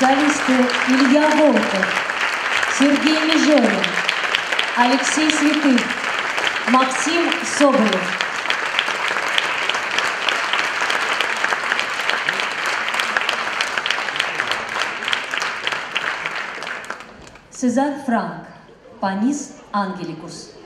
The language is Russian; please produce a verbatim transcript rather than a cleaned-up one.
Солисты Илья Волков, Сергей Межарин, Алексей Святых, Максим Соболев. Сезар Франк, Панис Ангеликус.